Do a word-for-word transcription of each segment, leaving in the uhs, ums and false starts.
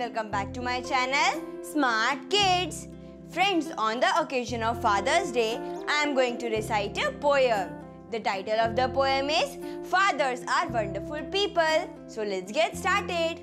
welcome back to my channel Smart Kids. Friends, on the occasion of Father's Day, I am going to recite a poem. The title of the poem is Fathers Are Wonderful People. So let's get started.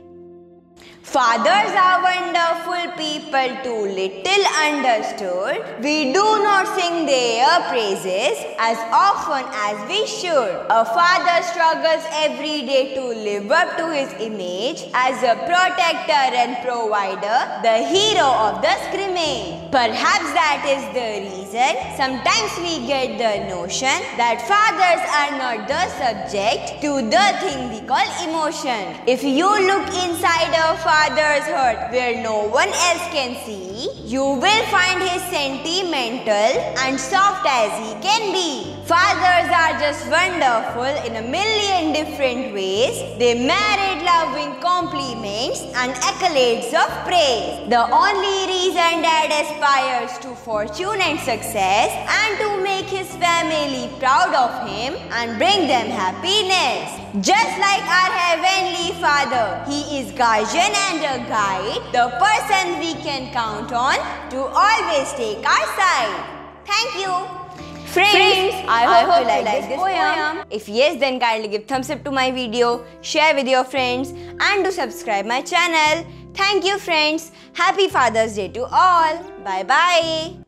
Fathers are wonderful people, too little understood. We do not sing their praises as often as we should. A father struggles every day to live up to his image as a protector and provider, the hero of the scrimmage. Perhaps that is the reason sometimes we get the notion that fathers are not the subject to the thing we call emotion. If you look inside a father's heart where no one else can see, you will find his sentimental and soft as he can be. Fathers are just wonderful in a million different ways. They merit loving compliments and accolades of praise. The only reason Dad aspires to fortune and success and to make his family proud of him and bring them happiness. Just like our Heavenly Father, He is guardian and a guide, the person we can count on to always take our side. Thank you. Friends, Friends I, I hope, hope you like, like this, this poem. poem. If yes, then kindly give thumbs up to my video, share with your friends and do subscribe my channel. Thank you friends. Happy Father's Day to all. Bye-bye.